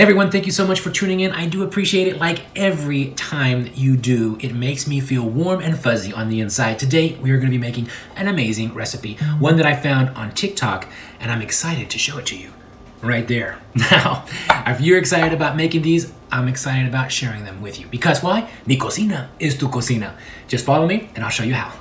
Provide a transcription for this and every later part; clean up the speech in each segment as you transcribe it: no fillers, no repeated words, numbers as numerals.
Hey everyone, thank you so much for tuning in. I do appreciate it. Like every time you do, it makes me feel warm and fuzzy on the inside. Today, we are going to be making an amazing recipe, one that I found on TikTok, and I'm excited to show it to you right there. Now, if you're excited about making these, I'm excited about sharing them with you. Because why? Mi cocina es tu cocina. Just follow me, and I'll show you how.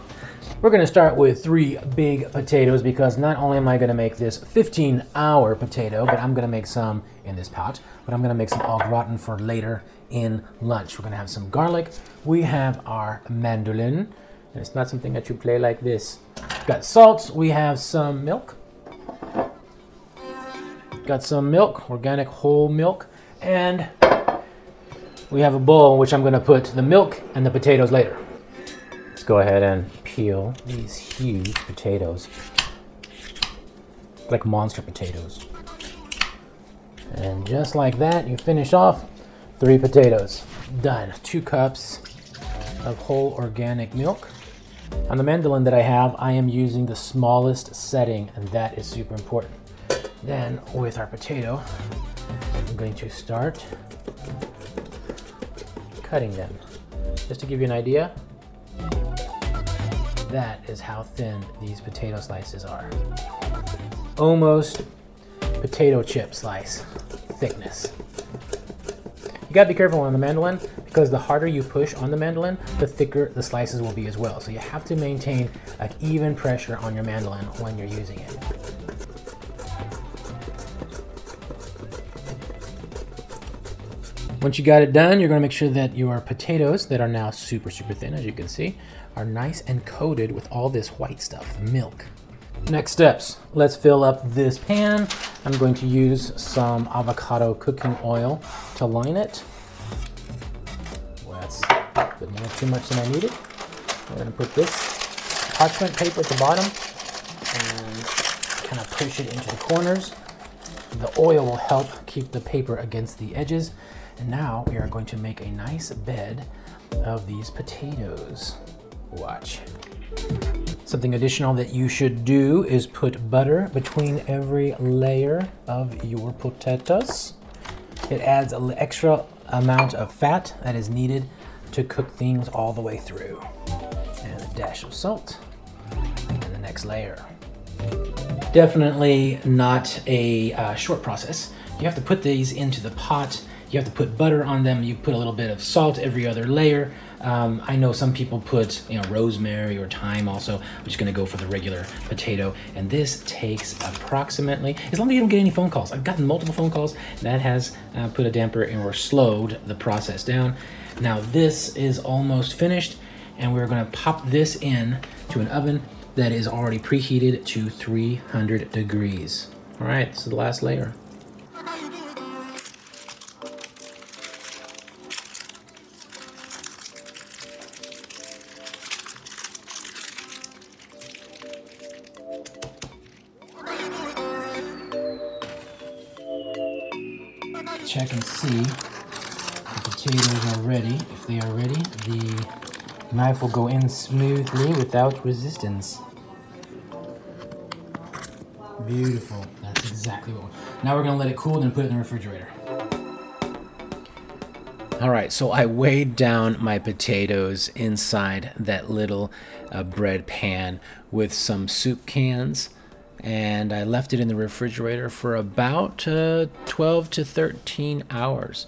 We're gonna start with 3 big potatoes because not only am I gonna make this 15-hour potato, but I'm gonna make some in this pot, but I'm gonna make some au gratin for later in lunch. We're gonna have some garlic. We have our mandolin, and it's not something that you play like this. Got salt, we have some milk. Got some milk, organic whole milk, and we have a bowl in which I'm gonna put the milk and the potatoes later. Let's go ahead and peel these huge potatoes, like monster potatoes. And just like that, you finish off 3 potatoes. Done. 2 cups of whole organic milk. On the mandolin that I have, I am using the smallest setting, and that is super important. Then with our potato, I'm going to start cutting them. Just to give you an idea, that is how thin these potato slices are. Almost potato chip slice thickness. You gotta be careful on the mandolin because the harder you push on the mandolin, the thicker the slices will be as well. So you have to maintain an even pressure on your mandolin when you're using it. Once you got it done, you're gonna make sure that your potatoes that are now super, super thin, as you can see, are nice and coated with all this white stuff, milk. Next steps, let's fill up this pan. I'm going to use some avocado cooking oil to line it. Well, that's a bit more too much than I needed. I'm gonna put this parchment paper at the bottom and kind of push it into the corners. The oil will help keep the paper against the edges. And now we are going to make a nice bed of these potatoes. Watch. Something additional that you should do is put butter between every layer of your potatoes. It adds an extra amount of fat that is needed to cook things all the way through. And a dash of salt, and the next layer. Definitely not a short process. You have to put these into the pot. You have to put butter on them. You put a little bit of salt every other layer. I know some people put, rosemary or thyme also. I'm just gonna go for the regular potato. And this takes approximately, as long as you don't get any phone calls. I've gotten multiple phone calls. That has put a damper in or slowed the process down. Now this is almost finished and we're gonna pop this in to an oven that is already preheated to 300 degrees. All right, this is the last layer. Check and see the potatoes are ready. If they are ready, the knife will go in smoothly without resistance. Beautiful. That's exactly what we want. Now we're gonna let it cool and then put it in the refrigerator. All right, so I weighed down my potatoes inside that little bread pan with some soup cans, and I left it in the refrigerator for about 12 to 13 hours.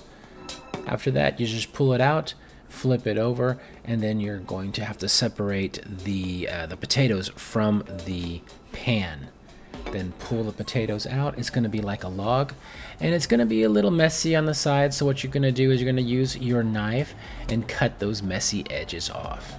After that, you just pull it out, flip it over, and then you're going to have to separate the potatoes from the pan. Then pull the potatoes out. It's gonna be like a log, and it's gonna be a little messy on the side, so what you're gonna do is you're gonna use your knife and cut those messy edges off.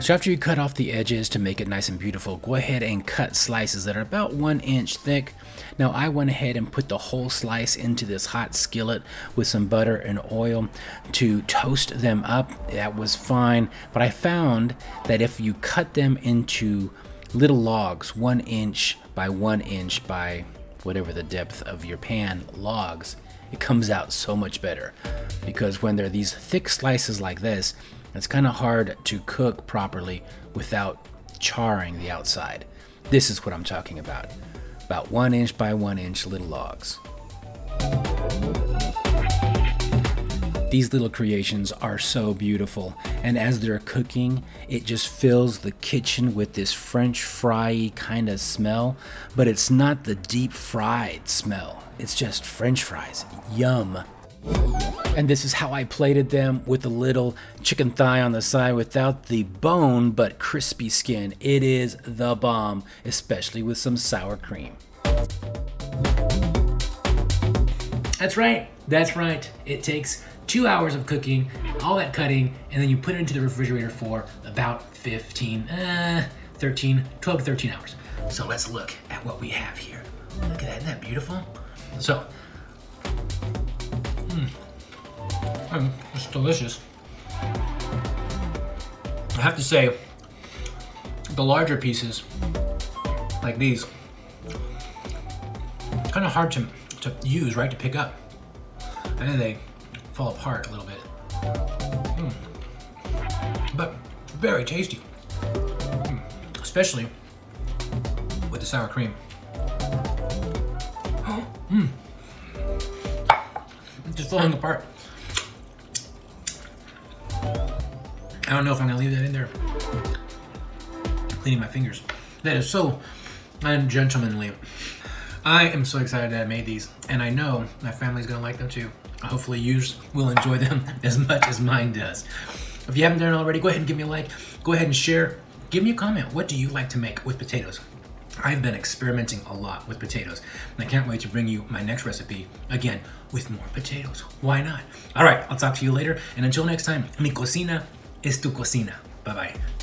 So after you cut off the edges to make it nice and beautiful, go ahead and cut slices that are about 1 inch thick. Now I went ahead and put the whole slice into this hot skillet with some butter and oil to toast them up. That was fine, but I found that if you cut them into little logs, 1 inch by 1 inch by whatever the depth of your pan logs, it comes out so much better. Because when there are these thick slices like this, it's kind of hard to cook properly without charring the outside. This is what I'm talking about 1 inch by 1 inch little logs. These little creations are so beautiful, and as they're cooking, it just fills the kitchen with this French fry kind of smell, but it's not the deep fried smell. It's just French fries. Yum. And this is how I plated them, with a little chicken thigh on the side without the bone, but crispy skin. It is the bomb, especially with some sour cream. That's right. That's right. It takes 2 hours of cooking, all that cutting, and then you put it into the refrigerator for about 12 to 13 hours. So let's look at what we have here. Look at that. Isn't that beautiful? So, it's delicious. I have to say, the larger pieces, like these, it's kind of hard to use, right? To pick up. And then they fall apart a little bit. But very tasty. Especially with the sour cream. It's just falling apart. I don't know if I'm gonna leave that in there. I'm cleaning my fingers. That is so ungentlemanly. I am so excited that I made these, and I know my family's gonna like them too. Hopefully yours will enjoy them as much as mine does. If you haven't done it already, go ahead and give me a like. Go ahead and share. Give me a comment. What do you like to make with potatoes? I've been experimenting a lot with potatoes, and I can't wait to bring you my next recipe, again, with more potatoes. Why not? All right, I'll talk to you later, and until next time, mi cocina es tu cocina. Bye-bye.